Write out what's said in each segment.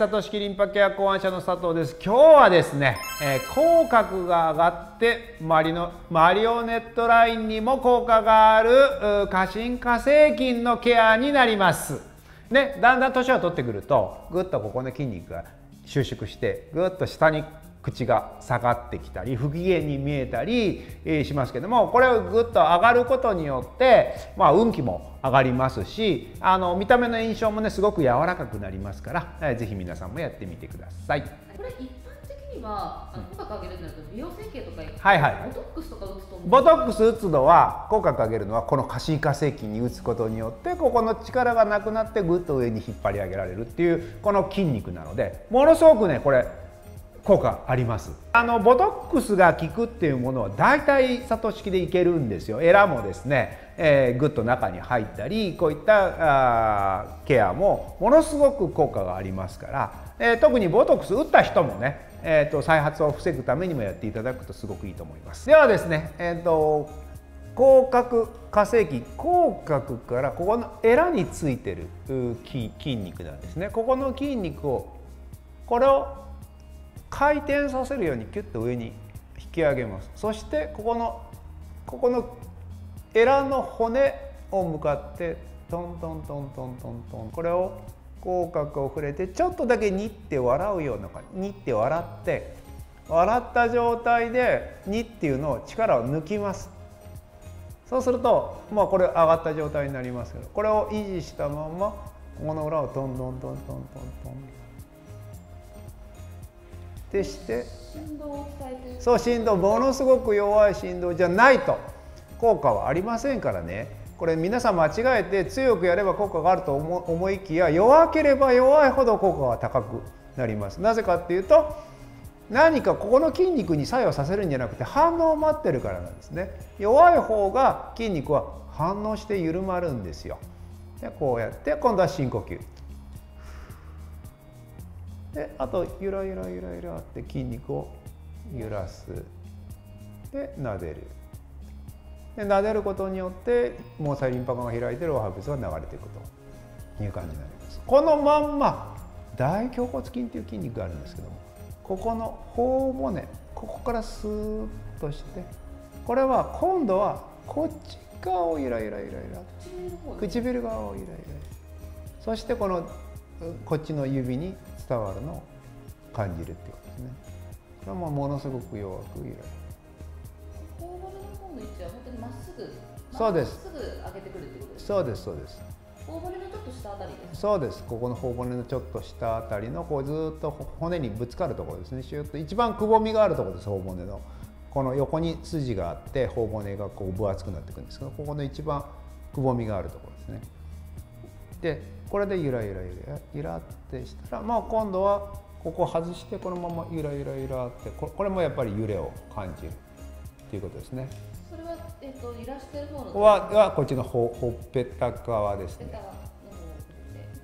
佐藤式リンパケア考案者の佐藤です。今日はですね、口角が上がってマリオネットラインにも効果がある過深下制筋のケアになります。ね、だんだん年を取ってくるとぐっとここの筋肉が収縮してぐっと下に口が下がってきたり不機嫌に見えたりしますけども、これをぐっと上がることによって、運気も上がりますし、見た目の印象もねすごく柔らかくなりますから、是非皆さんもやってみてください。これ一般的には口角上げるんだと美容整形とか、ボトックスとか打つと思う。ボトックス打つのは、口角上げるのはこの過深下制筋に打つことによってここの力がなくなってぐっと上に引っ張り上げられるっていうこの筋肉なので、ものすごくねこれ効果あります。ボトックスが効くっていうものは大体佐藤式でいけるんですよ。エラもですね、ぐっと中に入ったり、こういったケアもものすごく効果がありますから、特にボトックス打った人もね、再発を防ぐためにもやっていただくとすごくいいと思います。ではですね、口角下制筋、口角からここのエラについてる筋肉なんですね。ここの筋肉を回転させるようにキュッと上に引き上げます。そしてここのエラの骨を向かってトントントントントントン、これを口角を触れてちょっとだけにって笑うような感じ、にって笑って、笑った状態でにっていうのを力を抜きます。そうするともうこれ上がった状態になりますけど、これを維持したままこの裏をトントントントントントンでして、そう、振動ものすごく弱い振動じゃないと効果はありませんからね。これ皆さん間違えて強くやれば効果があると思いきや、弱ければ弱いほど効果が高くなります。なぜかっていうと、何かここの筋肉に作用させるんじゃなくて反応を待ってるからなんですね。弱い方が筋肉は反応して緩まるんですよ。でこうやって今度は深呼吸。であとゆらゆらゆらゆらって筋肉を揺らす。でなでる。でなでることによって毛細リンパ管が開いて老廃物が流れていくという感じになります。このまんま大胸骨筋という筋肉があるんですけども、ここの頬骨、ここからスーッとして、これは今度はこっち側をゆらゆらゆらゆら、唇側をゆらゆら、そしてこのこっちの指に伝わるのを感じるっていうことですね。これはものすごく弱く揺られる。頬骨の方の位置は本当にまっすぐ、そうです、まっすぐ上げてくるってことですね。そうですそうです。頬骨のちょっと下あたりです。そうです。ここの頬骨のちょっと下あたりのこうずっと骨にぶつかるところですね。シュッと一番くぼみがあるところです。頬骨のこの横に筋があって頬骨がこう分厚くなっていくんですけど、ここの一番くぼみがあるところですね。でこれでゆらゆらゆらゆらってしたら、今度はここ外してこのままゆらゆらゆらって、これもやっぱり揺れを感じるっていうことですね。それは、揺らしてる方のはこっちのほっぺた側ですね。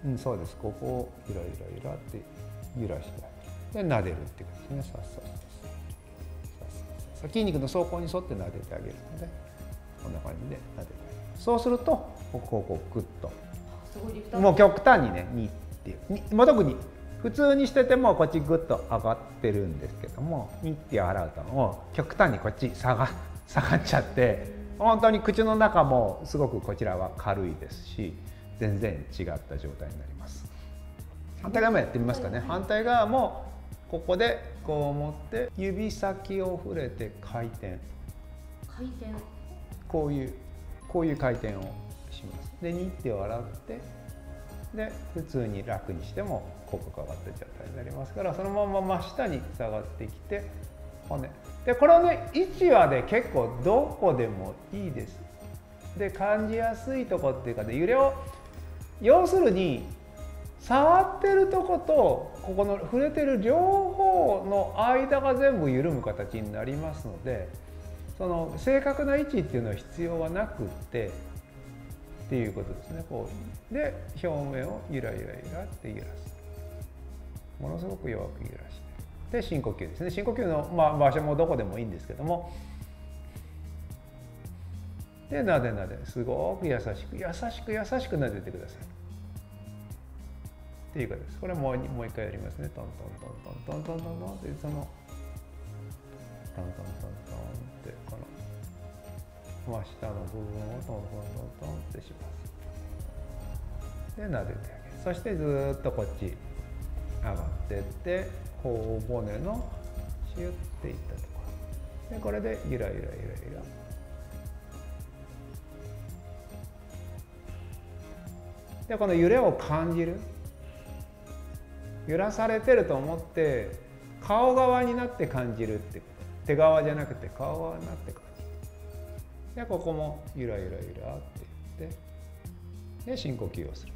うん、そうです。ここをゆらゆらゆらって揺らしてあげる。で撫でるっていうことですね。さっさ筋肉の走行に沿って撫でてあげるので、こんな感じで撫でてあげる。そうするとここをこうグッと。もう極端にね、にっていう、もう特に普通にしててもこっちグッと上がってるんですけども、にって洗うともう極端にこっち下がっちゃって、本当に口の中もすごくこちらは軽いですし、全然違った状態になります。反対側もやってみますかね。反対側もここでこう持って指先を触れて回転、こういう回転をします。でにって笑って、で普通に楽にしても口角上がった状態になりますから、そのまま真下に下がってきて骨で、これをね1話で結構どこでもいいです。で感じやすいとこっていうかで、揺れを要するに触ってるとことここの触れてる両方の間が全部緩む形になりますので、その正確な位置っていうのは必要はなくって。っていうことですね。こうで表面をゆらゆらゆらって揺らす。ものすごく弱く揺らして、で深呼吸ですね。深呼吸の、場所もどこでもいいんですけども、でなでなで、すごく優しく優しく優しくなでてください。っていうかです。これはもう一回やりますね。トントントントントントントンってそのトントントントンってこの真下の部分をトントントントンってします。で撫でてあげる。そしてずっとこっち上がっていって頬骨のシュッていったところ。でこれでゆらゆらゆらゆら。でこの揺れを感じる、揺らされてると思って顔側になって感じるってこと、手側じゃなくて顔側になって感じる。でここもゆらゆらゆらって言って、で深呼吸をする。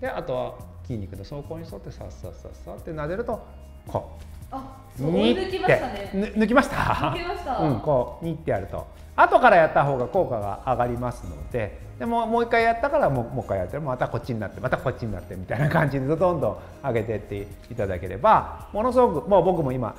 であとは筋肉の走行に沿ってさっさっさっさって撫でるとこう。あ、そう抜きましたね。抜きました。抜けました。うん、こうにってやると、後からやった方が効果が上がりますので、でもう一回やったからもう一回やって、またこっちになって、またこっちになってみたいな感じでどんどん上げてっていただければ、ものすごくもう僕も今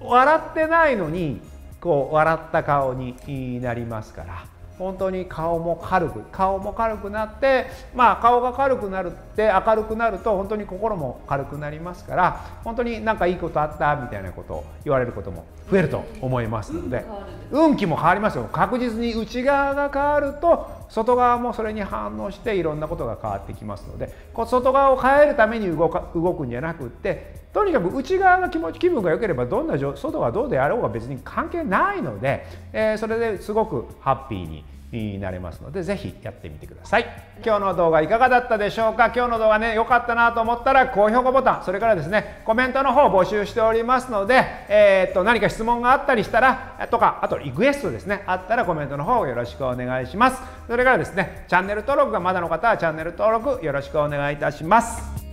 笑ってないのにこう笑った顔になりますから。本当に顔も軽くなって、まあ顔が軽くなるって明るくなると本当に心も軽くなりますから、本当になんかいいことあったみたいなことを言われることも増えると思いますので、運気も変わりますよ。確実に内側が変わると外側もそれに反応していろんなことが変わってきますので、外側を変えるために動くんじゃなくって、とにかく内側の気分が良ければどんな外がどうであろうが別に関係ないので、それですごくハッピーになれますので、ぜひやってみてください。今日の動画いかがだったでしょうか。今日の動画ね、良かったなと思ったら高評価ボタン、それからですねコメントの方募集しておりますので、何か質問があったりしたらとか、あとリクエストですねあったらコメントの方よろしくお願いします。それからですねチャンネル登録がまだの方はチャンネル登録よろしくお願いいたします。